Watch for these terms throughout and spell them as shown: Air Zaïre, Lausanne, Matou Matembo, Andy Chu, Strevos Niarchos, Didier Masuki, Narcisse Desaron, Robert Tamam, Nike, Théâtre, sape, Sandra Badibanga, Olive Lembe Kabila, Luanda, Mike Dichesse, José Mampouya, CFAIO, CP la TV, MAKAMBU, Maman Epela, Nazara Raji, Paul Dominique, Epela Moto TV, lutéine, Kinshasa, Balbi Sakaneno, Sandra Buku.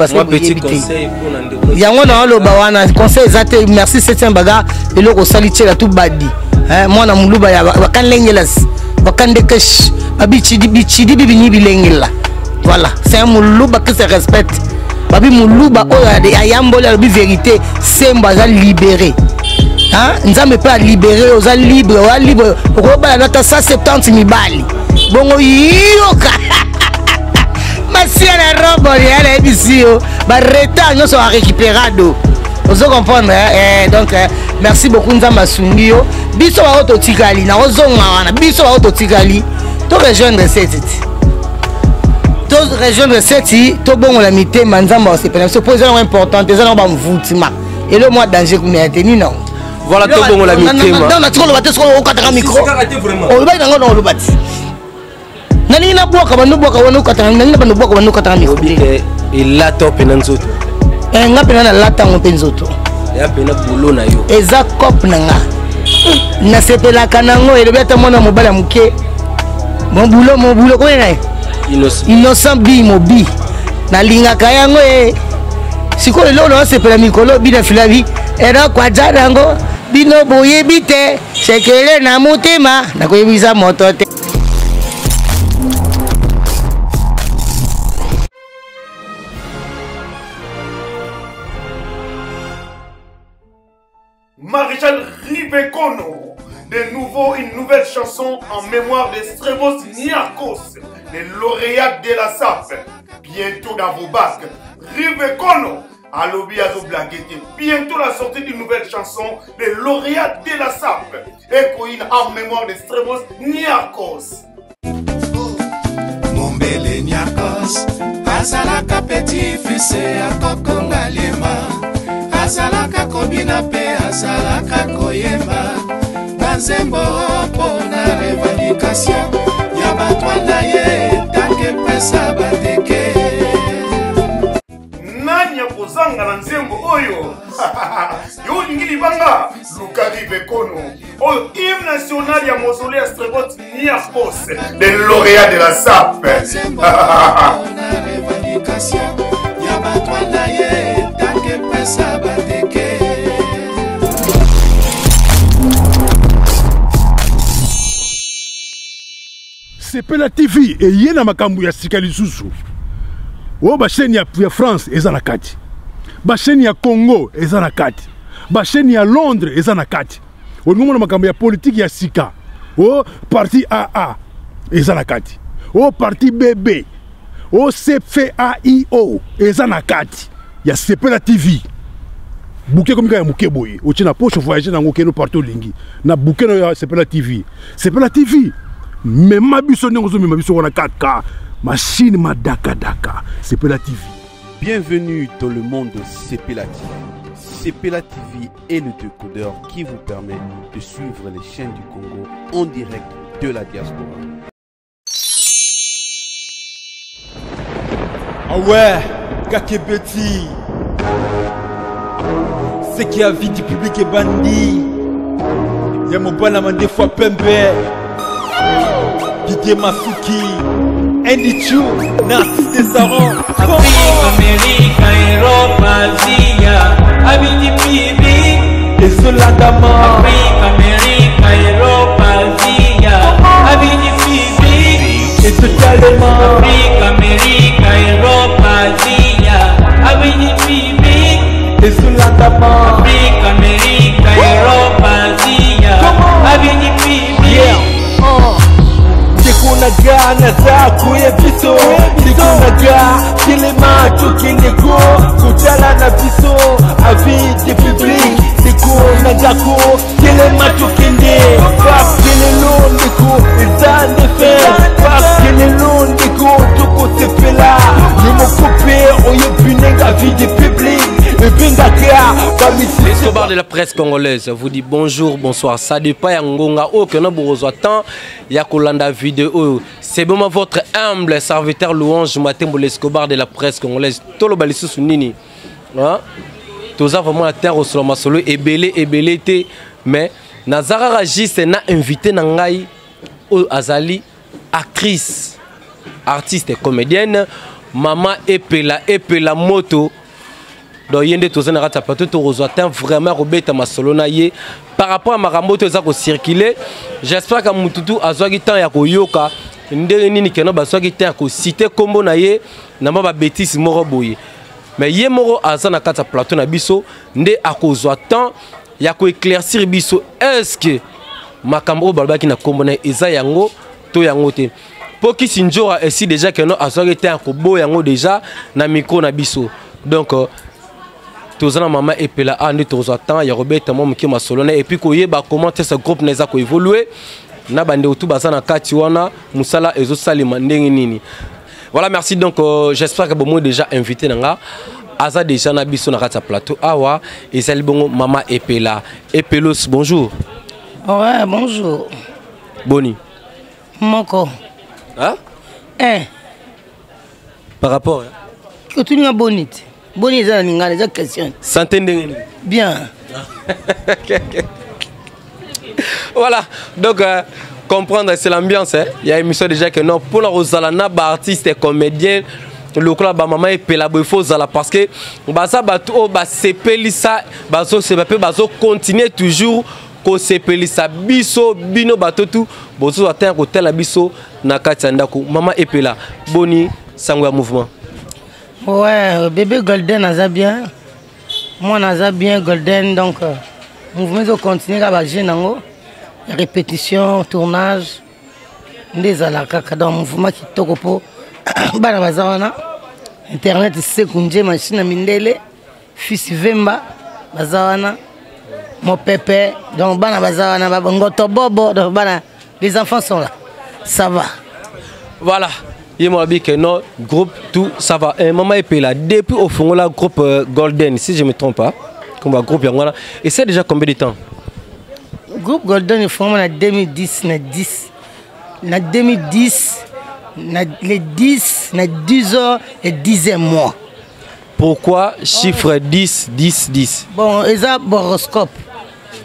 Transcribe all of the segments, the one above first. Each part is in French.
parce que vous avez un conseil pour nous. Il y a un conseil, merci, c'est un bagarre. Et le salitier a tout badi. Moi, je suis un voilà, c'est un moulouba qui se respecte. Babi moulouba, il y a vérité, c'est un libéré. Nous sommes pas libérés, nous sommes libres, nous sommes libres. Pourquoi nous avons 170 000 balles? Bon, si elle est robot, elle est ici. Le retard, nous sommes récupérés. Vous comprenez? Donc, merci beaucoup. Nous sommes à Sungio. Biso à Ototikali. Nous sommes à Biso à Ototikali. Tout rejoindre cette. Tout rejoindre cette. Tout bon, on a mis tes manzamba. C'est pour ça important. C'est ça qu'on va et le mois danger qu'on a tenu, non? Voilà, tout bon, on a mis tes manzamba. On a toujours le battu sur le 4 micro. On va dans le battu. Il a top penanzoto. Il a penanzoto. Il a penanzoto. Il a penanzoto. Il a penanzoto. Il a penanzoto. Il a Maréchal Ribekono, de nouveau une nouvelle chanson en mémoire de Strevos Niarchos, le lauréat de la SAP. Bientôt dans vos bacs, Ribekono, à l'objet à Zoblaguete. Bientôt la sortie d'une nouvelle chanson, le lauréat de la SAP. Écoïne en mémoire de Strevos Niarchos. Mon bel Niarchos, Azalaka petit fils à Kokonga Lima. Azalaka kobina pe azalaka koyemba Banzembo pona revendication ya batwana ye tanke pesa bateke Nanya kozanga na nzembo oyo yo ngili banga Lukari Bekono oyo hymne national ya mosole ya Strevos Niarchos de lauréat de la SAP Banzembo pona revendication ya batwana ye c'est pas la TV et il y a na makambu ya sikali susu. Oh ba chaîne ya France eza na kati. Ba chaîne ya Congo eza na kati. Ba chaîne ya Londres eza na kati. O ngomona makambu ya politique ya sika. Oh parti AA eza na kati. Oh parti BB. Oh CFAIO eza na kati. Il y a CP la TV. Bouquet comme il y a un bouquet boy. Au Tchina poche, voyager dans le partout lingi. Na bouquet na CP la TV. CP la TV. Mais ma buissonne, ma buissonne, on a 4K. Machine, ma daka daka. CP la TV. Bienvenue dans le monde de CP la TV. CP la TV est le décodeur qui vous permet de suivre les chaînes du Congo en direct de la diaspora. Ah ouais! Kakebeti, ce qui a vie du public est bandit. Y'a mon banama des fois pembe. Didier Masuki, Andy Chu, Narcisse Desaron. Afrique, Amérique, Europe, Asie, Abidi Bibi. Et Soladama. Afrique, Amérique, Europe, Asie, Abidi Bibi. Et Soladama. Afrique, Amérique, Europe, Asie. Et sous la table, Afrique, Amérique, Europe, Asie, Avigny, c'est qu'on a gagné, ça couille plutôt. C'est qu'on a gagné, les mains, tout qui n'est pas. Tout à la napiso, avis des publics. C'est qu'on a gagné, les mains, tout qui n'est pas. Parce que les longs, les coups, les années faites. Parce que les longs, les coups, tout côté fait là. Nous m'ont coupé, on y a puné la vie des publics. L'escobar de la presse congolaise vous dit bonjour, bonsoir. Ça dépend de Ngonga, aucun besoin de temps. Il y a Kolanda vidéo. C'est bon, votre humble serviteur louange, matin pour l'escobar de la presse congolaise. Tout le balisou sounini. Tout ça vraiment la terre au Soloma Solo et belé et belé. Mais Nazara Raji s'est invité Nangai Azali, actrice, artiste et comédienne. Maman Epela, Epela moto. Donc il y a des choses qui vraiment robeta masolona yé par rapport à Maramoto ça qui circuler. J'espère que mututu azwaki temps ya koyoka ndenge nini keno bazwaki temps ko citer kombo na yé na ba bêtise moro boye. Mais yé moro aza na kata plateau na biso ndé akozwa temps ya ko éclaircir biso est-ce que makambo balbaki na kombo na eza yango to yango te. Pour qui sinjora ici déjà keno azwaki temps ko bo yango déjà na micro na biso. Donc tous les mamans et puis là à nous tous attend y a Robert Tamam qui m'a solonné et puis qu'oyez bah comment ce groupe n'est pas évolué na bande autour basa na Katiwana Musala et Zosali Mandengini. Voilà, merci. Donc j'espère que vous déjà invité nanga Aza déjà na biso na kata plateau awa et c'est le bon Maman Epela. Epelos, bonjour. Ouais, bonjour. Boni. Moko. Hein? Eh. Par rapport. Que tu n'as bonite. Bonne question. Santé bien. Voilà, donc comprendre c'est l'ambiance. Hein. Il y a une émission déjà que non, pour la Rosalana, artiste et comédien, le club maman est pelabou parce que baza bato basepelisa bazo sepe bazo continuer toujours ko sepelisa biso bino bato tout bozo atteint hôtel la biso na katiandako Maman Epela boni sango ya mouvement. Ouais, bébé Golden a bien. Moi, j'ai bien Golden, donc mouvement continue à bager nango. Répétition, tournage, des alakaka dans mouvement qui tokopo. Bana bazawana. Internet sekunde machine mindele, fils Vemba bazawana. Mon pépé, donc bana bazawana bangoto bobo, donc bana les enfants sont là. Ça va. Voilà. Il m'a dit que non, groupe, tout, ça va. Et Maman Epela, depuis au fond, le groupe Golden, si je ne me trompe pas, comme un groupe, et c'est déjà combien de temps? Le groupe Golden est formé en 2010, en 10, en 2010, les 10, les 10 ans et 10e mois. Pourquoi chiffre 10, 10, 10? Bon, c'est un horoscope.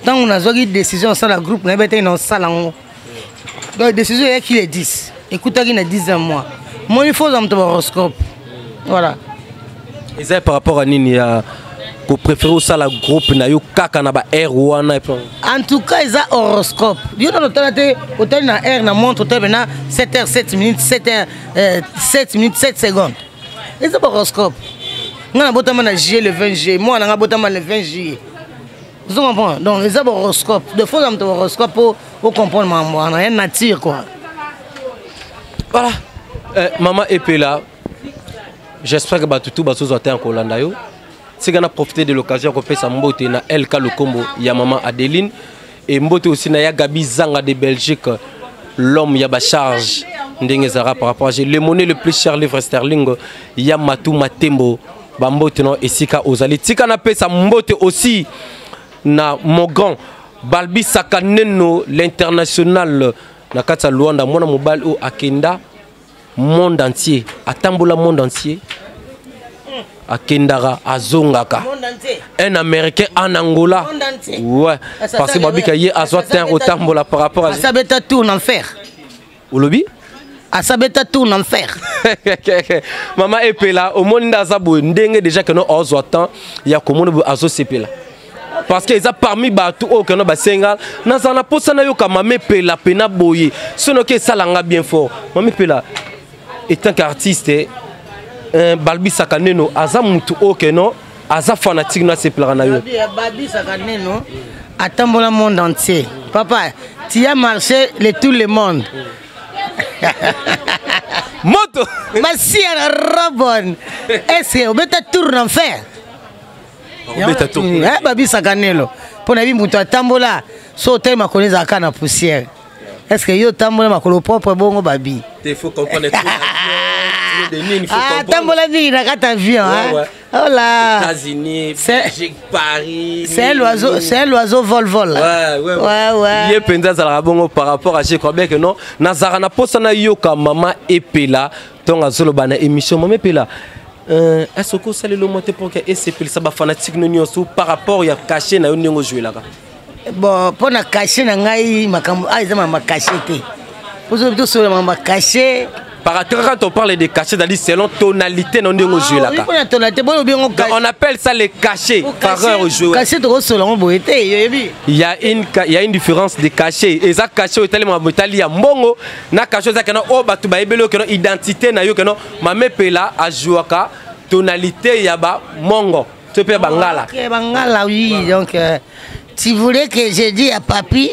Tant qu'on a une décision sur le groupe, on a été dans ça. Donc la décision est qu'il est 10. Écoutez, il y a 10e mois. Moi, il faut un horoscope. Voilà. Et ça, par rapport à Nini, vous préférez ça, le groupe, na yo kaka na ba air ou na. En tout cas, il y a horoscope. Il y a l'hôtel na air na montre, l'hôtel na 7h, 7 minutes, 7h, 7 minutes, 7 secondes. Et ça, horoscope. Nous avons le 20 juillet. Moi, on a le 20 juillet. Vous comprenez? Donc, il y a horoscope. De fois, il y a horoscope pour comprendre moi. On a une nature, quoi. Voilà. Maman Epela, j'espère que tout le monde va se faire en Hollande. Si vous avez profité de l'occasion, vous pouvez faire un LK le Combo, il y a Maman Adeline. Et vous pouvez aussi faire Gabi Zanga de Belgique. L'homme, il y a charge. Par rapport à le monnaie le plus cher, livre sterling, il y a Matou Matembo. Vous pouvez faire un aussi na Mogan, Balbi Sakaneno, l'international. Na kata Luanda mwana mobali o akenda monde entier atambola monde entier akendara azongaka un américain en Angola ouais parce que babika ye azwa terre au tambola par rapport à ça beta tourne en fer au lobby à ça beta tourne en fer Maman Epela au monde azabo ndenge déjà que no azwa temps ya ko monde azo sepela. Parce qu'ils ont parmi Batou au Canada, ils ont la poste à Yoka, Maman Epela, Pena Boye. Ce n'est ça l'a bien fort. Maman Epela, étant qu'artiste, Balbi Sakaneno, Aza Moutou au Canada, Aza fanatique, n'a se planayo. Balbi Sakaneno, attends le monde entier. Papa, tu as marché tout le monde. Moto! Ma si elle rabonne, est-ce que vous mettez tout en fer? Pour la vie, tambola, sauter ma connaissance à canne à poussière. Est-ce que yo tambola ma colo propre bon babi? Il faut comprendre. Ah, tambola vie, il a quatre avions. Oh là, États-Unis, Belgique, Paris. C'est l'oiseau vol-vol. Ouais. Il y a plein de par rapport à chez Québec, non? Nazarana posana yoka, Maman Epela, ton azolo bana émission, Maman Epela. Est-ce que ça le monté pour que SCP ça va fanatique par rapport à caché na yo jouer là. Bon pour na caché na ngai makambo aizama makacheté. Pour tout sur ma caché Par rapport à quand on parle de cachet, selon tonalité, non de jouer là. On appelle ça les cachets par heure au joueur. Il y a une différence de cachets. Et ça cachet est tellement il y a mongo, na cachet ça que non oh bah tu vas ébello que non identité na yo que non Maman Epela a joué ka tonalité y a bah mongo. Tu peux bangala. Bangala oui donc. Si vous voulez que je dise à papy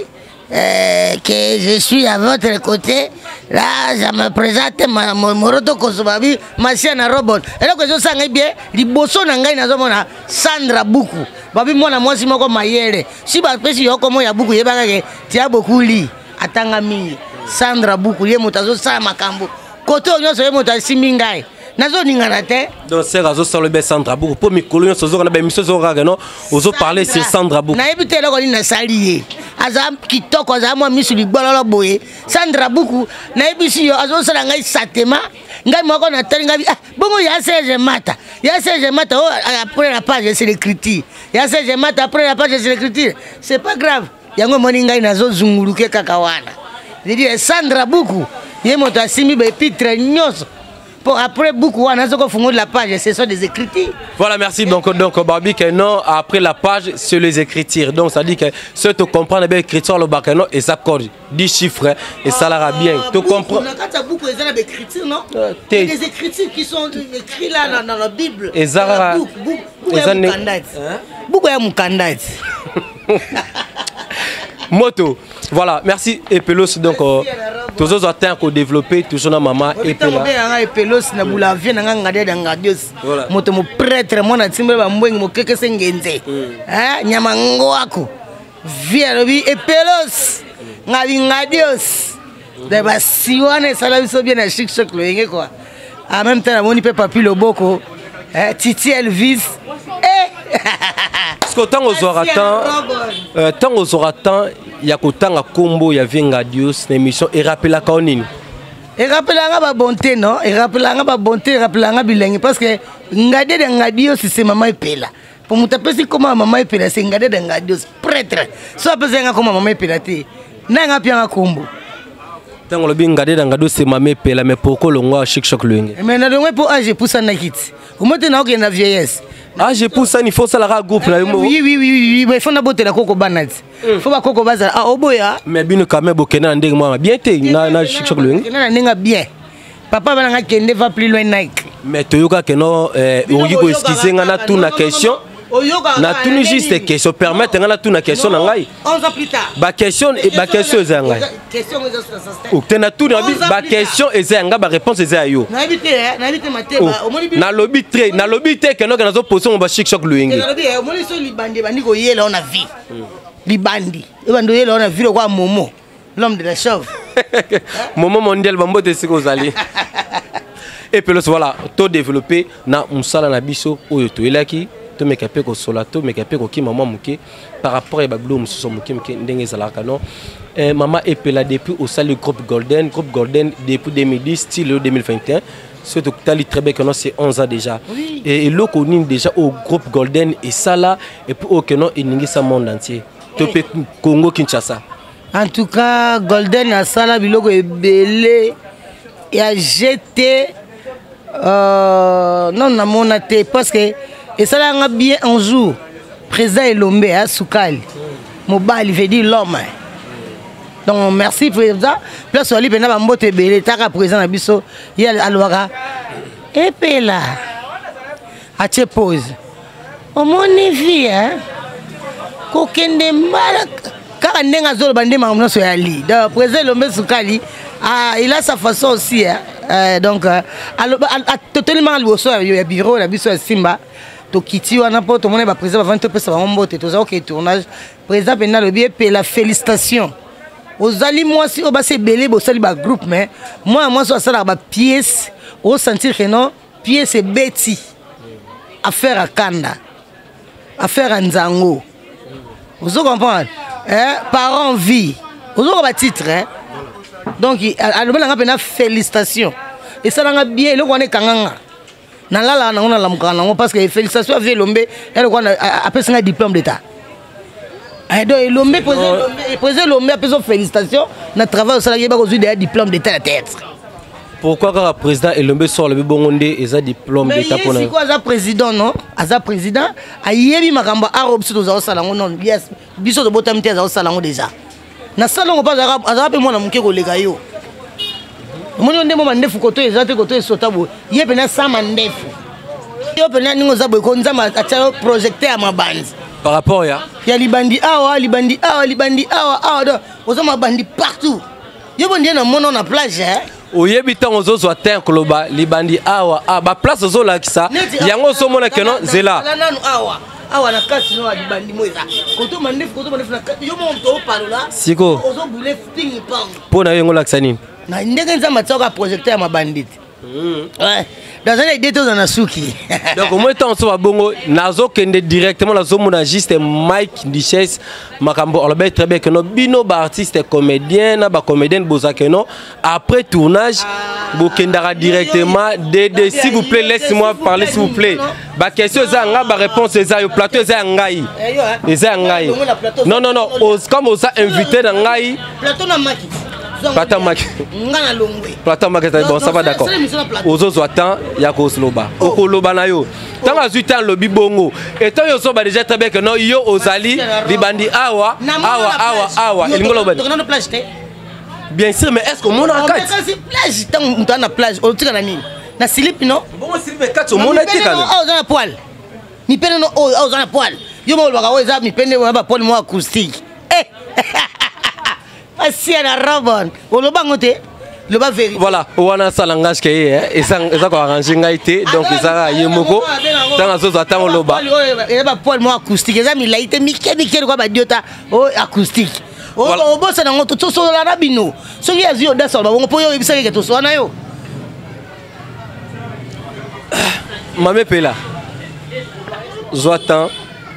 que je suis à votre côté, là je me présente mon roto Kosovavi, ma sienne à robot. Et là que je sens bien, les bossons n'ont pas de Sandra Buku. Babi, moi, si je maillé. Si je suis comme moi, il y a beaucoup li. Atangami, Sandra Buku, il y a moutazo, ça macambo. Côté, on a moutazo, simingai. Donc c'est raison sur le bel Sandra Buku. Pour mes colonies, on a des missions horaires, non? Oso parler c'est Sandra Buku. Naïbité là qu'on est salié. Azam qui toque, azam a mis sur le balala boy. Sandra Buku. Naïbisi yo, azam ça l'angai satema. Ngai moi qu'on attend ngai. Bongo y'a 16 mata. Après la page c'est l'écriture. Y'a 16 mata après la page c'est l'écriture. C'est pas grave. Y'a moi ngai nazo zunguruke kakawana. Je dis Sandra Buku. Y'a mon tasimi be pitre nyos. Pour après beaucoup, on a ce qu'on fait de la page, ce sont des écritures. Voilà, merci. Donc Barbie, non, après la page, c'est les écritures. Donc, ça dit que ceux qui comprennent bien l'écriture, le bac, non, et ça corde 10 chiffres, et ça l'aura bien. Tu comprends? Beaucoup, ils ont des écritures, non? Des écritures qui sont écrites là dans la Bible. Et ça, beaucoup, beaucoup, Moto, voilà, merci Epelos. Donc, tous les attentes qu'on développe, toujours dans Maman Epela. Epelos, na boula vie, na ngangade, na ngadios. Moto mo prêtre, mon atimbe ba mwengi mo keke sengenze. Hein, nyamango ako. Vie lobi Epelos, ngabi ngadios. Deba siwane salabi so bien na chic choc loenge quoi. En même temps, on y peut papi le boko. Hein, Titi Elvis. Parce que tant aux oratants, il y a autant à combo, il y a Venga Dios, l'émission, et rappelle la canine. Et rappelle la bonté, non? Et rappelle la bonté, rappelle la bilingue. Parce que Ngade Venga Dios, c'est Maman Epela. Pour me taper, c'est comment Maman Epela, c'est Ngade Venga Dios, prêtre. Soit parce que comment Maman Epela, t'es. N'a pas un combo. Tant qu'on le bien Ngade Venga Dios, c'est Maman Epela, mais pourquoi l'on a chic choc l'ung? Mais on a donné pour âge pour ça, n'a quitte. Comment t'es n'a aucune vieillesse? Ah, j'ai poussé, il faut ça la groupe. Oui, il faut la beauté la coco banane. Il faut la coco banane. Ah, oh boya. Mais bien, quand même, Bokena, on dit bien, t'es bien. Papa va plus loin, Nike. Mais tu as que non, on dit qu'on a tout la question. On a tout juste question. Permettre, on a tout la question. 11 ans plus tard. Bah, question, question, Zanga. Question, Zanga. Tout la question, Zanga, bah, réponse, Zanga. Na lobby très, na lobby très, que nous avons posé, on va chic choc le ingi. On a vu. Les bandits. On a vu le roi Momo, l'homme de la chauve. Momo mondial, bambo, de ce que vous allez. Et puis, voilà, tout développé, na moussala na biso, oyoto, il a qui? To me caper au solato, me caper au qui maman mouké par rapport à Bablo, nous sommes mouké n'engue salakano. Maman Epela depuis au salut groupe Golden depuis 2010 style 2021. Ce que tu as dit très bien que non c'est 11 ans déjà. Et l'eau qu'on est déjà au groupe Golden et ça là et puis au que non il n'engue sa monde entier. Tu peux Congo Kinshasa. En tout cas Golden à ça là biloko est belé et a jeté non na monate parce que et ça l'a bien un jour, présent et l'homme à Soukal. Mon bal, il veut dire l'homme. Donc merci président. Place au libre, n'a pas mot belé. T'as présent à Bissot, il y a l'Aloura. Et puis là, à te pose. Au mon avis, hein, qu'aucun des marques. Car on n'est pas sur le bandit, mais on est sur Ali. Donc présent l'homme à Soukal, il a sa façon aussi. Donc, totalement le soir, il y a bureau, la Bissot Simba. Tokiti on a pas tout le monde va présent avant de passer en mode tout ça OK tournage présent pendant le bien la félicitation aux ali moi si au bas c'est belé bo sali ba groupe mais moi ça ça ba pièce au sentir que non pièce et bêti affaire à Kanda affaire à Nzango vous comprenez hein parents vie vous avez ba titre hein donc à le moment pendant félicitation et ça l'a bien le connaît kanganga parce que félicitations avec l'homme, elle a passé un diplôme d'État. Et donc, l'homme a passé félicitations, n'a travaillé au salarié, il a eu un diplôme d'État à la tête. Pourquoi le président et le sort le Bongonde et sa diplôme d'État pour nous? Quoi, président, non? Asa président, ayez makamba arabe sur nos salons, non? Yes, biso de botamité à nos salons déjà. Na salon pas arabe, arabe moi na mukeko legayo. Moi on demande neuf côté, zate côté sotabo. Yé pena ça mandef. Yé pena nous zabo konza ma atia projecté à ma bande. Par rapport ya? Ya libandi awa, libandi awa, libandi awa, awa. Oza ma bandi partout. Yé bon dieu na mono na plage hein. Oyebita onzo zo terre koloba libandi awa aba place zo la kisa yango so mona keno zela awa awa na kasi no libandi moza koto mandef na yo monto parola siko ozo bule thing pang pona yengo la kisa nini na ndenge nzamba tsoka projecteur ma bandite ouais dans une idée to na suki donc moi tant so babongo nazo kende directement la zo mona juste Mike Ndichès makambo olbe très bien keno bino ba artiste comédien na ba comédienne boza keno après tournage bo kendara directement DD s'il vous plaît laisse-moi parler s'il vous plaît ba question za nga ba réponse za yo plateau za ngai za ngai non non non comme oza invité na ngai plateau na Maki Platamak. Platamak est bon, ça va d'accord. Ozo Zoatan, Yako Sloba. Oko Loba Nayo. Tant à 8 ans, le Bibongo. Et tant que Zoba déjà très bien que non, Yo Ozali, Libandi Awa, Awa, Awa, Awa. Bien sûr, mais est-ce que mon a 4 plage, tant que tu as la plage, on tire la mine. La slip, non? Bon, slip, mais 4 au monde, tu as la poêle. Ni peine, non, aux la poêle. Yo, mon Wagawa, mi peine, on va prendre moi acoustique. Eh! Si elle a rabon, on le bat monter, le bas vérité. Voilà, on a ça langage qui est, et ça qu'on arrange une gaieté, donc ça y est moko. Dans la sauce attend le bas. Il a pas pour moi acoustique, les amis, il a été Mickey, quoi, badiota, oh acoustique. Oh, on bosse dans notre tout sur la rabino. Celui à Zio d'Assol, on peut y avoir une que tout soit naïo. Maman Epela, Zoatan,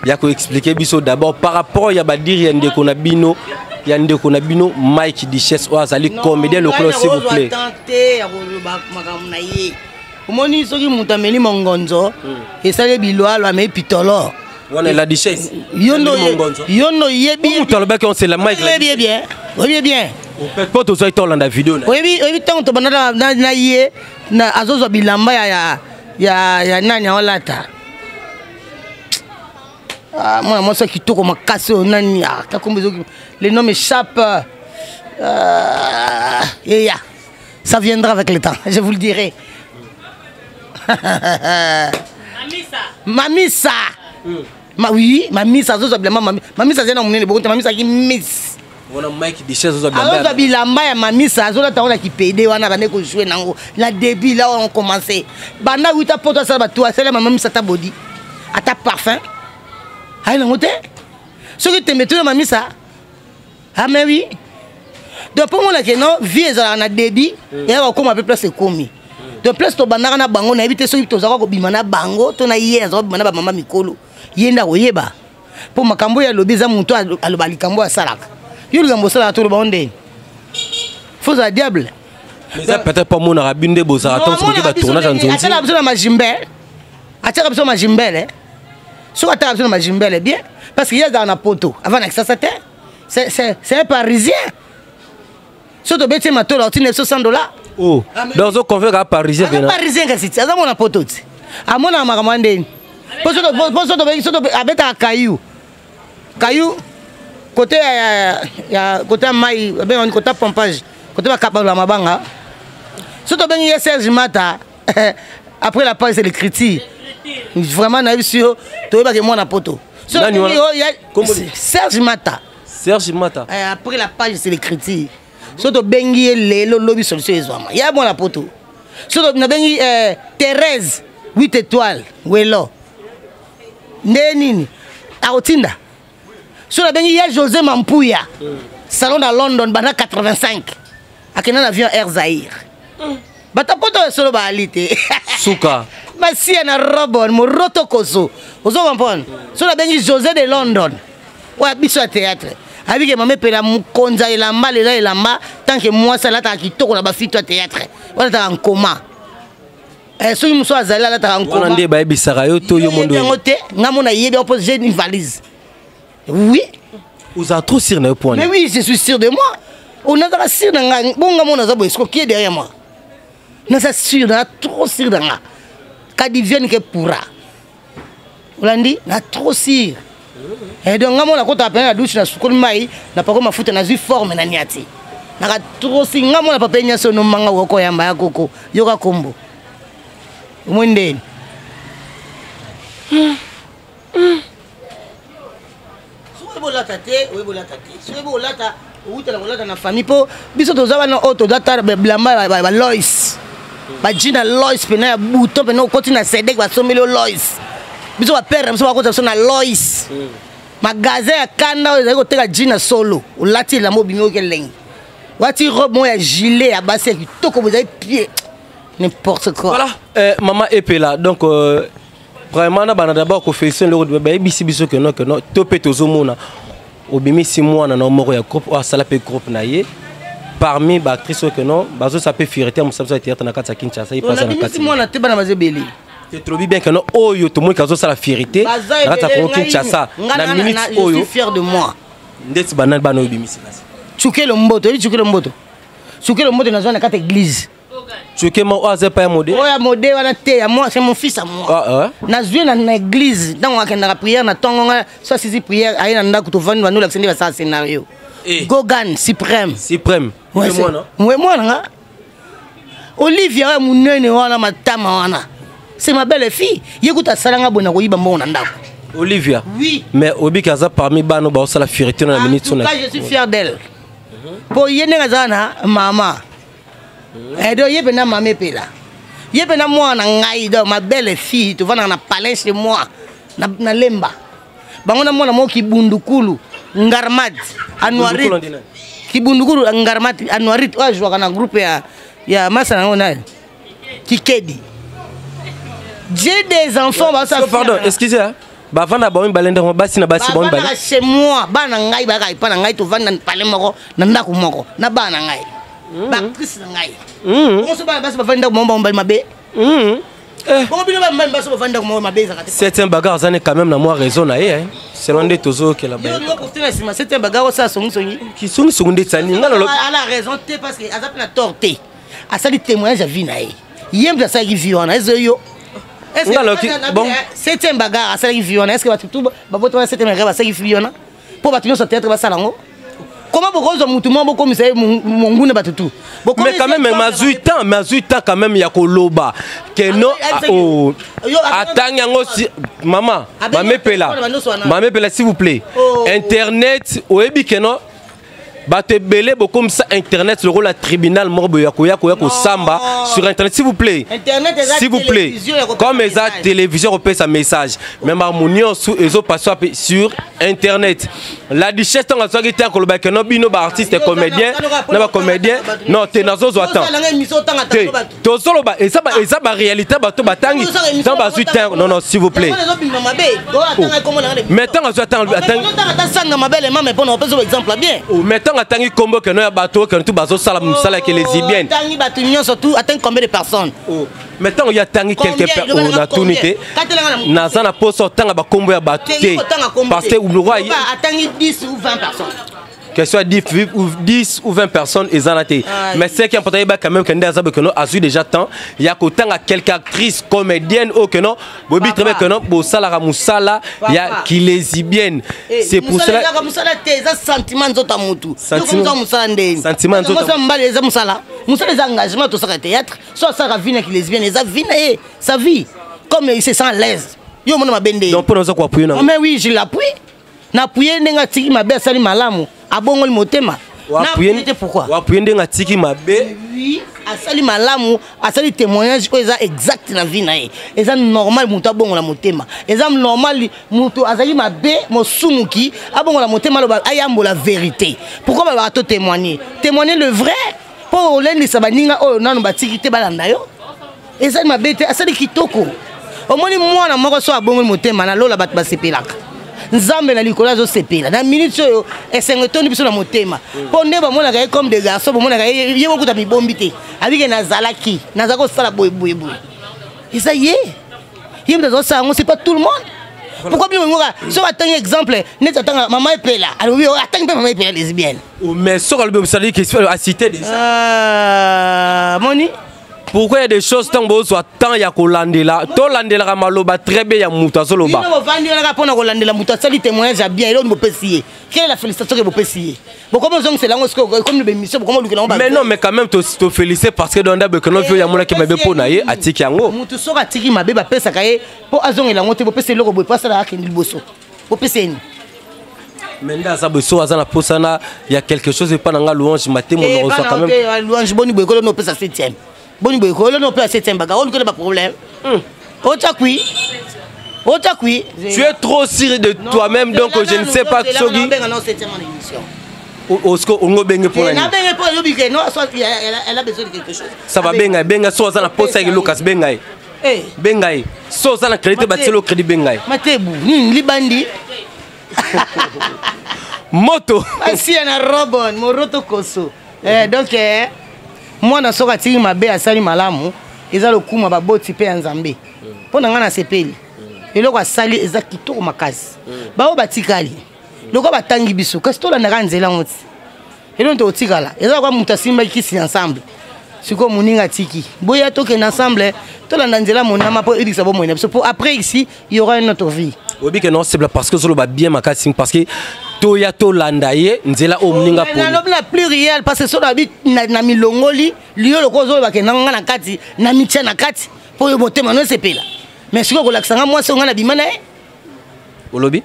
il y a qu'on explique biso d'abord par rapport il y a badir yende qu'on a bino. Il y a Mike Dichesse Oazali comédien le club s'il vous plaît. Et ça les bilois la mais pitolo. On est la Dichesse. Yono yebi. Tout le bac on c'est la Mike. Bien bien. Oui bien. On peut pas tous être dans la vidéo. Oui tant on banana na yé na azozo bilamba ya nani olata. Ah, moi, ça qui tourne comme cassé au nania. Les noms m'échappent. Ça viendra avec le temps, je vous le dirai. Mamisa. Oui, Mamisa, Mamisa, c'est un homme qui Mamisa qui miss. Mike Dichesse, Mamisa, qui paye, la débit, là, on commençait. Bana, oui, t'as pour toi, ça va, toi, c'est la Mamisa, ta body, à ta parfum. Ah, non, ce que tu mets, tu m'as ça. Ah, mais oui. Donc, pour moi, non, vie, on a débit, et on a place commis. De place, on a bango, on a évité ce que tu as bango, on a hier, on a maman Mikolo. Yenda, oyeba. Pour ma cambo, il y a le baiser mouton à l'obalikambo à Salak. Il y a le gambo à tout le monde. Faut à diable. Mais ça peut-être pas mon arabine de Bozaraton, ce que tu tournage en zone. Tu as besoin de ma jimbelle. Tu as besoin de ma jimbelle. Si tu as besoin de ma jimbelle, bien, parce qu'il y a dans la poteau. Avant que ça s'atteigne, c'est un Parisien. Si tu as besoin de ma $900. Oh, dans ce qu'on veut, un Parisien. Un Parisien, c'est ça, mon poteau. À mon amamandé. Parce que tu as un caillou. Caillou, côté maï, côté pompage, côté capable de ma banque. Si tu as besoin de Serge Mata, après la page, c'est le critique. Vraiment, on a eu sur toi parce que moi na poto. Serge Mata. Après la page c'est l'écriture. Surtout Bengi le lobby solution Isoama. Il y a bon la poto. Surtout na Bengi Thérèse 8 étoiles Welo. Nenini Aotinda. Surtout Bengi il y a José Mampouya. Salon à London bana 85. Akena l'avion Air Zaïre. Bata poto solo ba alite. Souka. Merci à la robot, mon rotokoso. Vous comprenez? Sur la bengi José de London. Ouais, biso à théâtre. Avec que maman Epela Moukonza et la mal et la ma. Tant que moi, ça là, t'as quitté qu'on a pas fait toi théâtre. Voilà, t'as en coma. Ceux qui me sont à Zala, là, t'as en coma. On a des baby Sarayo, tout le monde. On a yébi opposé une valise. Oui. Vous êtes trop sûr de point. Mais oui, je suis sûr de moi. On a trop sûr de moi. Bon, on a mon azabo, est-ce qu'on est derrière moi? Nous sommes sûrs, nous sommes trop sûrs. Quand ils viennent, ils pourra. Vous l'avez dit, nous sommes trop sûrs. Et donc, nous avons appelé la douche, nous avons appelé la douche, nous avons appelé la douche, nous avons appelé la douche. Nous avons trop sûrs, nous avons appelé la douche, nous avons appelé la douche, nous avons appelé la douche. N'importe quoi. Voilà, Maman Epela, donc vraiment, d'abord, on fait ça, on fait ça, on fait ça, on fait ça, on fait ça, on fait ça, on fait ça, on fait parmi les actrices, ça peut fureter, on fait ça, on fait ça, on fait ça, on fait ça, on fait ça, on fait ça, on fait ça, on fait ça, on fait ça, on fait ça, on fait ça, on fait ça, on fait tu es mon oise pas modé. Oui, modé, moi, c'est mon fils à moi. Nous viens dans l'église, dans la prière, dans la soit si prière, à une date où nous l'actionner à ça scénario. Gogan, suprême. Suprême. Oui, moi, non. Olivia, mon nez, ma tamaana. C'est ma belle fille. Écoute à Salanga Bonagoui, Bambo Nanda. Olivia. Oui. Mais Obi Kaza parmi Bano, ça la fierté dans la minute. Je suis fier d'elle. Pour Yenegazana, maman. Et donc, il y a Maman Epela. Il y a moi, ma belle fille, tu vois, dans la palais chez moi, dans l'emba. On a moi qui bundukulu, ngarmat, anouarit. Qui bundukulu, ngarmat, anouarit. Je vois dans un groupe, il y a Massa, on a Kikedi. J'ai des enfants, ça fait. Pardon, excusez-moi. Avant d'avoir une balle dans mon bassin, je suis dans le chez moi. C'est un bagarre, ça n'est quand même la moins raison. C'est l'un des tozos qui est là-bas. C'est un bagarre, ça sont qui sont des salines. Elle a raison, parce qu'elle a torté. Elle a des témoignages à vie. Il y a des salines qui vivent. C'est un bagarre, à salines qui vivent. Est-ce que c'est un bagarre, à salines qui vivent? Pour battre notre théâtre, va salon. Comment vous avez dit que mais quand même, ma 8 ans, quand même, il y a Koloba. Que non, maman, Maman Epela, s'il vous plaît. Internet, vous avez dit que non. Comme ça, Internet, le rôle à tribunal, Samba, sur Internet, s'il vous plaît. Internet, s'il vous plaît. Comme les télévisions repèrent sa message, même Harmonion, ils ont passé sur Internet. La duchesse, on a dit que nous sommes artistes et comédiens. Non, tu es dans un attend. Et ça, c'est la réalité. Non, non, s'il vous plaît. Maintenant, attends. Atangi combo que nous a bateau que nous tout bazo sala que les Ibiennes. Atangi bateau union surtout atteint combien de personnes. Maintenant il y a tangi quelques personnes on a tourné. Nazan la pose autant à ba combo à bateau. Parce que le roi atangi 10 ou 20 personnes. Que ce soit 10 ou 20 personnes ils en attaient. Mais c'est qui important quand même que nous que nous azur déjà tant il y a autant à quelques actrices comédiennes ou que non Bobby très bien que non bo sala ramusala il y a qui les Ibiennes. C'est pour cela sentiment zota mutu sentiment zota musala musala les engagements tout ça au théâtre soit ça ravine qui les Ibiennes les avine sa vie comme il se sent à l'aise yo mon ma bende donc pour nous appuyer non mais oui je l'appuie n'appuyer n'enga tiki ma belle sali malamu. Ah bon, on le m'a pourquoi? Oui, à sali malamu, à sali témoignage, exact la vie naïe. Et ça normal, mon tabon la motema. Et ça normal, mon to azali ma bé, mon soumuki, ah bon la motema, ayambo la vérité. Pourquoi on va te témoigner? Témoigner le vrai? Pour l'un des sabaninga, oh non, batiki te balandayo. Et ça ma bête, à sali kitoko. Au moins, moi, la mort soit bon le motema, la lola bat basepelak. Nzambe na Nicolas au CP dans minute et c'est un tourne sur la motema pour ne pas gagner comme des garçons pour moi gagner yé beaucoup d'amis bombité avec nazalaki nazako sala boy boy boy et ça y est yé dans ça on c'est pas tout le monde pourquoi bien moi ça va tenir exemple net attend Maman Epela alors oui attend Maman Epela lesbienne mais ça le ça dit qu'il faut citer des ça moni Pourquoi il y a des choses tant beau soit tant il y a Kolandela. Tout Landela maloba très bien il y a Mutasoloba. Il mais non mais quand même te féliciter parce que dans d'abord que non il y a mon qui m'a bien pour naie attiquer yango. Mutasora tiki m'a bien bappé ça kaye pour azon il a monté pour passer le robot pour ça la hakendi bosso pour passer. Menda ça bosso azan la posana il y a quelque chose et pas dans la louange matin mon on reçoit quand même. Louange boni boyko non passe à 7e. Bon, on peut accepter un bagage, on ne connaît pas de problème. Tu es trop sûr de toi-même, donc je ne sais pas que ce qui. Elle a besoin de quelque chose. Ça va bien, bien, soit ça la poste avec Lucas, bien, bien, soit ça la crédit, bâtir le crédit, bien. Matébou, Libandi. Moto. Si on a Robon, Moroto Koso. Donc, moi, je suis allé à la salle de la maison. Je suis allé à la salle de la maison. Je suis allé à la salle de la maison. Je suis allé Toyato Landaye, Nzela Omninga Poli. La noble pluriel parce que sur la bite Nami Longoli, Lio le Kozo va que Nangana Kati, Nami Tiana Kati, pour le botter Manon Sepela. Mais si vous relaxez, moi, c'est un abimane. Au lobby?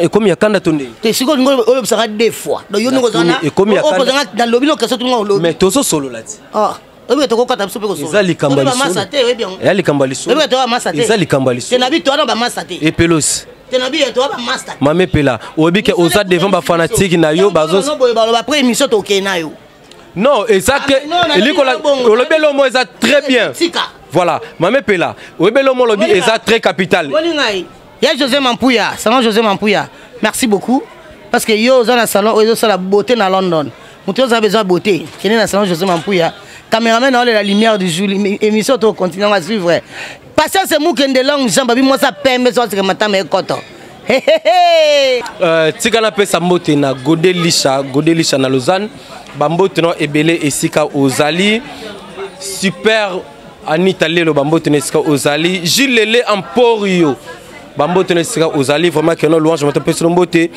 Et comme il y a quand attendez. Et si vous avez deux fois, donc vous avez comme il y a dans le lobby, vous avez lobby. Mais tout ça solo là. Ah. Et Pelos. Maman Epela. Oza devant ba fanatique na yo bazos. Non, exact. Lobelomo est très bien. Voilà, Maman Epela. Lobelomo est très capital. Ya José Mampouya, salon José Mampouya. Merci beaucoup parce que yo oza na salon, oza la beauté na London. Muto oza besoin beauté. Kene na salon José Mampouya. Caméraman, on est la lumière du jour, émission, on continue à suivre. Patience, c'est moi qui ai des langues, moi ça peine, mais ça c'est que ma tante est contente. Hé hé hé! Tigana Pesa Motena, Godé Licha na Lausanne, Bambotena Ebele et Sika Ozali, Super Anita Lelo, Bambotena Sika Ozali, Gilles Lele Emporio. Bambotena Sika Ozali, vraiment que non, louange, je m'attends pas sur le beauté.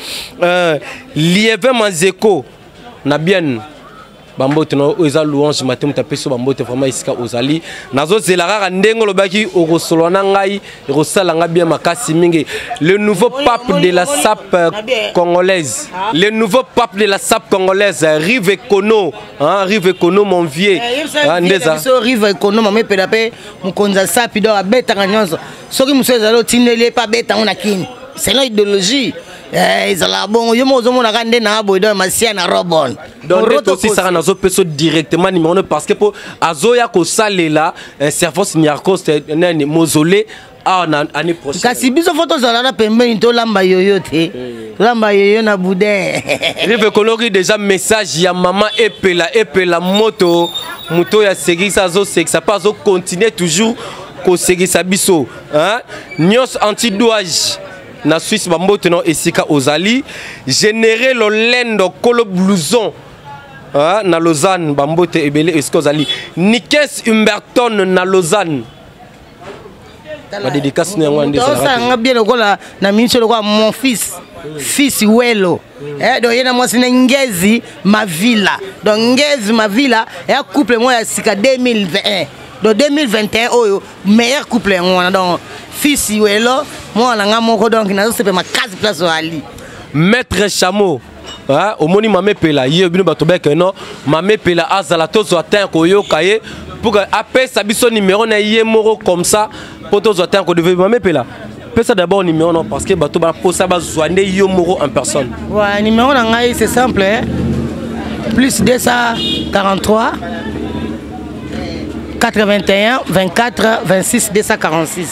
Liévin Manzeko, Nabienne. Bamboteno oza louange matin tapé so bambote vraiment iska ozali nazo zelara ndengo lobaki okosolona ngai rosalanga bien makasi mingi le nouveau pape de la sape congolaise Rive Kono mon vieux ndeza so Rive Kono Maman Epela pe mukonza sape do abetanga nyonso soki museza lo tinele pa betanga na kini c'est l'idéologie. Eh, bon, yo mozo mona kande na boy do masiana robon. Donc aussi ça na zo peso directement numéro parce que pour azoya ko salela service niarcos nene mozolé a na année prochaine. Kasi biso photo za na pembe to lamba yoyo te. Lamba yoyo na boudin. Rive colori déjà message ya Maman Epela moto moto ya segisa zo sexa pas zo continuer toujours ko segisa biso hein nyos antidouage. Na Suisse bambotenon esika ozali générer le lendo colo blouson na Lausanne bambote ebele esika ozali Nikes Humberton na Lausanne la dédicace na ngande ça nga bien lokola na minso lokola mon fils welo eh do yena mwasi na ngezi mavila donc ngezi mavila ya couple moi ya sika 2021 de 2021 oh meilleur couple on donc fils welo moi on a mon donc na c'est ma case place ali maître chameau hein au moni Maman Epela hier bino bato bek non Maman Epela azala tozo atteint koyo kaye pour appeler sa biso numéro na yemoro comme ça pour tozo atteint ko devait Maman Epela pesa d'abord numéro non parce que bato ba posa ba zoane yemoro en personne ouais numéro na ngai c'est simple hein plus 243 81 24 26 246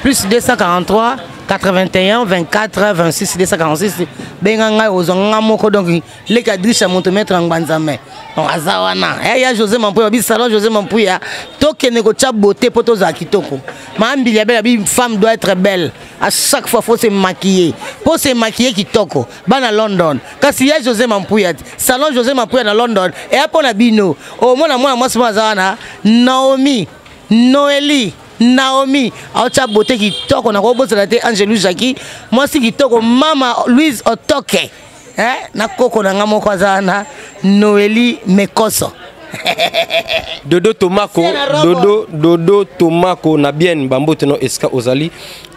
plus 243 81 24 26 246 benganga ozonga moko donc les cadriches à montomètre en banzame on azawana eh ya José Mampouya bi salon José Mampouya toke ne ko cha beauté poto za kitoko mambi ya belle femme doit être belle. À chaque fois, il faut se maquiller. Pour se maquiller, qui toko. Ban à London. Quand il y a José Mampouyat, salon José Mampouyat à London. Et après, on a Bino. Au moins, moi, ce matin, Naomi, Noélie. Naomi, Aocha Bote qui toque, on a robot sur la tête, Angelou Jackie, moi si qui toque, Mama Louise Otoke, na koko na ngamo kwazana, Noélie Mekoso. Dodo Tomako, na bien bambote no eska ozali,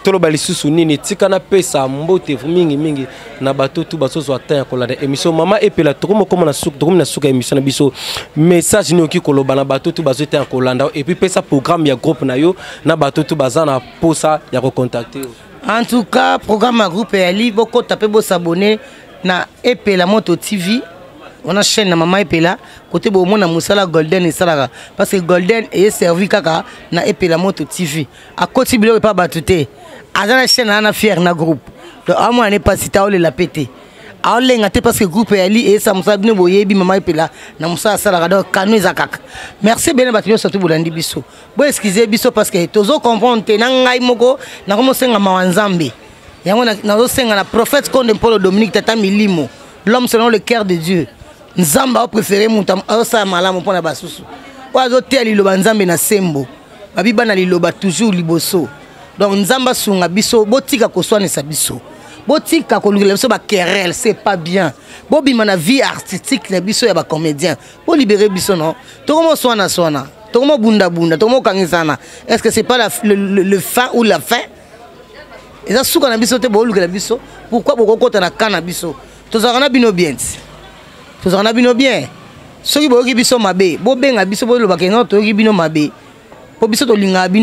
tolo balisusu nini, tika na pesa mbote mingi mingi, na bato tu baso so ataya kolade émission Maman Epela tokomo komo na souk, tokomo na souk émission na biso message ni oki koloba na bato tu baso ataya kolanda et puis pesa programme ya groupe na yo na bato tu bazana posa ya ko contacter. En tout cas, programme à groupe ali boko taper bo s'abonner na Epela Moto TV. On a chaîne Maman Epela côté bon monde musala golden et salaga parce que golden est servi kaka na Epela Moto TV à côté bilo pas batouté à la chaîne ana fier na groupe donc à moi n'est pas cita on la pété à on l'engaté parce que groupe ali et ça musa bino boyebi Maman Epela na musa salaga donc kanwe zakaka merci bien batouté surtout bolandi biso bon excusez biso parce que tozo comprendre na ngai moko na komo senga mawanzambe yango na zo senga na prophète konde Paul Dominique tata milimo l'homme selon le cœur de Dieu. Nzamba préféré mon temps ça malamu pona basusu. Oazo te liloba nzambe na sembo. Babi bana liloba toujours liboso. Donc nzamba sunga biso botika ko soane sa biso. Botika ko lula biso ba querelle, c'est pas bien. Bobi mana vie artistique na biso ya ba comédien. Bo libérer biso non. To komo soana soana. To komo bunda bunda, to komo kangisana. Est-ce que c'est pas le fin ou la fin? Et ça souka na biso te bo lula biso. Pourquoi bo kokota na kana biso? To zarana bino bien. Vous en avez bien. Ceux qui ont dit que vous avez dit que vous avez dit que vous avez dit que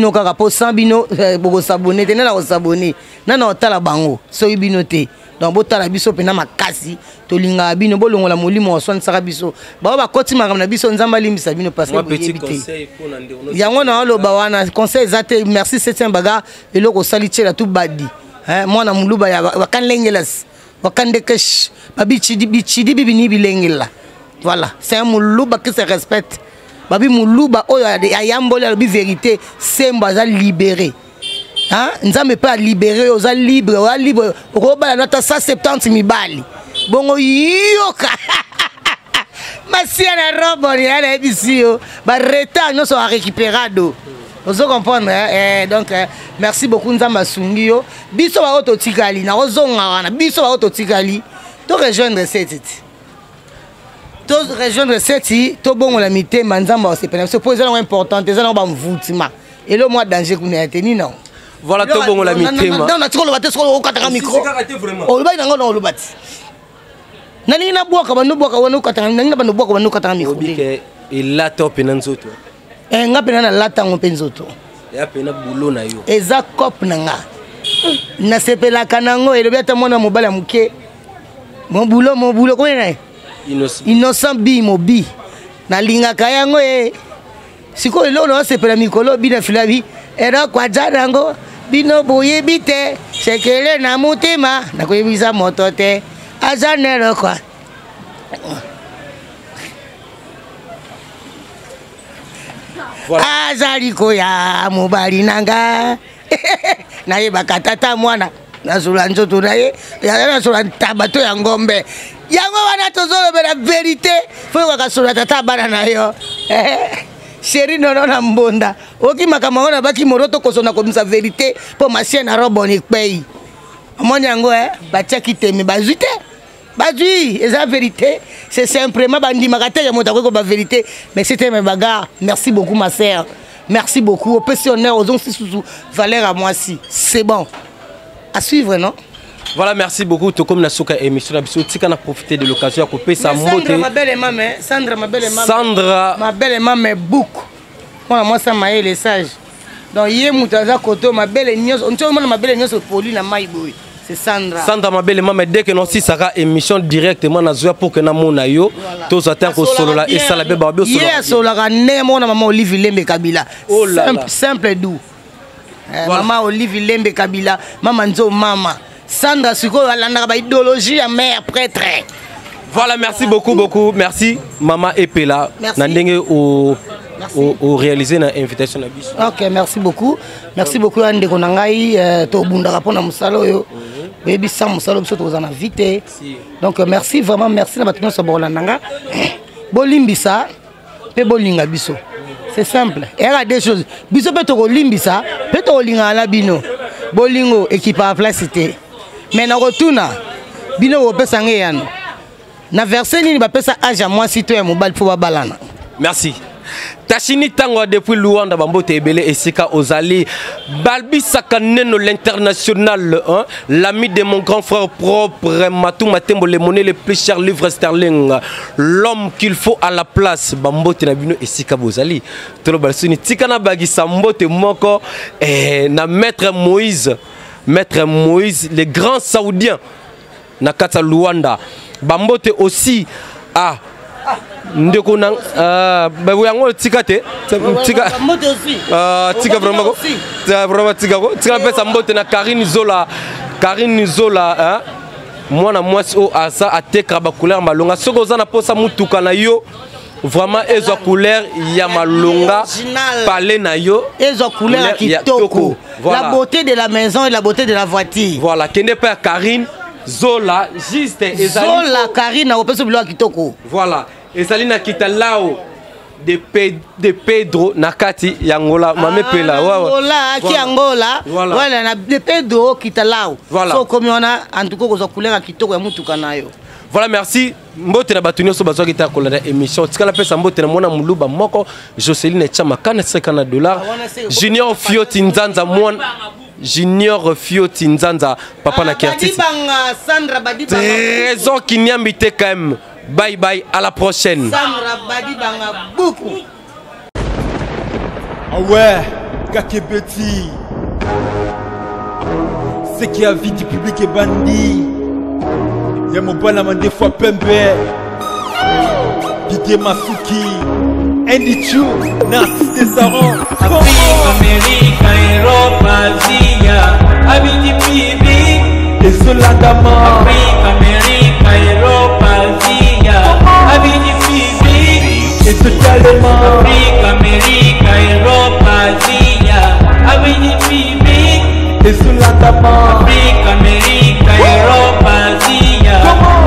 vous avez dit que vous avez dit que vous avez dit que vous avez dit que voilà, c'est un moulouba qui se respecte. Babi moulouba, oh, ayambole, la vérité, c'est un libéré. Hein? Nous sommes pas libérés, on est libre, on est libre. Roba, on a 170 000 balles. Bon, yoka! Ma si elle a robe, on est ici. Bah, retard, nous sommes récupérados. Vous comprenez, donc merci beaucoup Nzamba Sungio. Biso ba auto tikali na ozonga wana. Biso ba auto tikali. To rejoindre cette. To rejoindre cette to bongo la mité Nzamba c'est pas supposé là important, c'est là ba mvutima. Et le mois danger qu'on est tenu non. Voilà to bongo la mité. Non na tiko lo baté ko o kataka micro. O ba na ngona o lo baté. Na ni na boka ba no boka wona o kataka na ni na ba no boka ba no kataka micro. Obike il la top na nzoto. Et nga pena na lata ngopenzoto. Ya pena bulo na yo. Eza cop na nga. Na sepela kanango et le biata mona mobala muke. Mon boulot ko na. Innocent bi mobi. Na linga kayango e. Siko elo na sepela mikolo bi na filabi. Era kwa jarango bino boye bite. Sekele na mutema na koyebisa motote. Azanero kwa. Azali koya mobali nanga na ye bakatata mwana na zula nzoto na ye na zula tabato ya ngombe yango wana tozolo bela verite fo ka sola tata bana na yo chéri nono na mbonda okimaka maona baki moroto kosona komisa verite po machine na roboni pay amanya ngo batia kiteme bazwite Badui, c'est la vérité. C'est simplement bandi magata ya mota ko ba vérité, mais c'était mes bagarres. Merci beaucoup ma sœur. Merci beaucoup. Au pensionnaire aux onces sous Valère à moi si. C'est bon. À suivre non? Voilà, merci beaucoup to comme na soka émission na biso tika na profiter de l'occasion ko pesa moto. Sandra ma belle maman, Sandra ma belle maman. Sandra ma belle maman book. Moi ça m'a les sages. Donc yé mutaza koto ma belle nyos, on tient ma belle nyos poli na mai boy. C'est Sandra. Sandra ma belle maman dès que nous si ça émission directement na zoya pour que na mona yo tous attend ko solo la et ça la bébé babio solo. Yes, solo la né mon maman Olive Lembe Kabila. Simple doux. Maman Olive Lembe Kabila, maman Nzo mama. Sandra siko la na ba idéologie à mère prêtre. Voilà, merci beaucoup. Merci Maman Epela na ndenge au réaliser na invitation na biso. OK, merci beaucoup. Merci beaucoup à Ndeko Nangai, Tobunda Rapona Moussaloyo, Baby Sam Moussalo, Sotozana Vite. Donc merci, vraiment merci à Batuno Sabolananga. Bolimbisa, Pebolinga Bisso. C'est simple. Il y a deux choses. Bisso peut-être Limbisa, peut-être Linga Alabino, Bolingo, équipe à la cité. Mais na retourna, Bino Opesangeano. Na versé ni bapesa age à moi citoyen mobile pour Babalana. Merci. Tachini Tango depuis Luanda Bambo Tebele et Sika Ozali Balbi Sakaneno l'international hein? L'ami de mon grand frère propre Matou Matembo le monnaie le plus cher livre sterling l'homme qu'il faut à la place Bambo Tenabino et Sika Ozali Trobalsuni Tikana Bagisa Mbote Moko et na Maître Moïse le grand saoudien na kata Luanda Bambo te aussi à Ndekonang, bah vous avez ticate, ticate vraiment Karine Zola, moi na moi au asa à te krabakulera malonga, ce qu'on a posé mutuka na yo, vraiment ezo couleur ya malonga, parler na yo, ezo couleur kitoko, la beauté de la maison et la beauté de la voiture. Voilà, qui n'est pas Karine Zola, juste Zola Karine a opéré sur le kitoko. Voilà. Et Salina Kitalao de Pedro Nakati Yangola, Maman Epela. Angola, voilà, de Pedro Kitalao. Voilà. So comme on a en tout cas aux couleurs à Kitoko et Mutukanayo. Voilà, merci. Mbote na batunyo so bazwa kita kolera émission. Tikala pesa mbote na mwana muluba moko Joseline Chama $50 Junior Fioti Nzanza mwana Junior Fioti Nzanza papa na Kerti. Sandra Badibanga. Raison qui n'y a mité quand même. Bye bye, à la prochaine. Sandra Badibanga beaucoup. Ah ouais, Kakebeti. Ce qui a vie du public est bandit. Y'a mon banamande des fois pembe. Didier Masuki. Andy Chou. Narcisse Desarons. Afrique, Amérique, Europe, Asie. Abidi Bibi. Et cela d'amant. Afrique, Amérique, Europe, Asie. Et totalement Afrique, Amérique, Europe, Asie, Avini Bibi. Et Sulatama Afrique, Amérique, Europe, Asie,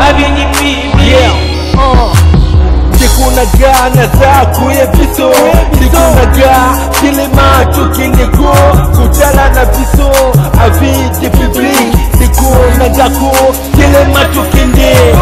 Avini Bibi. Tekunaga, Nazaku et Biso. Tekunaga, Kilema, Chokineko. Kutala na Biso, Avini Bibi. Tekunaga, Kilema, Chokinde.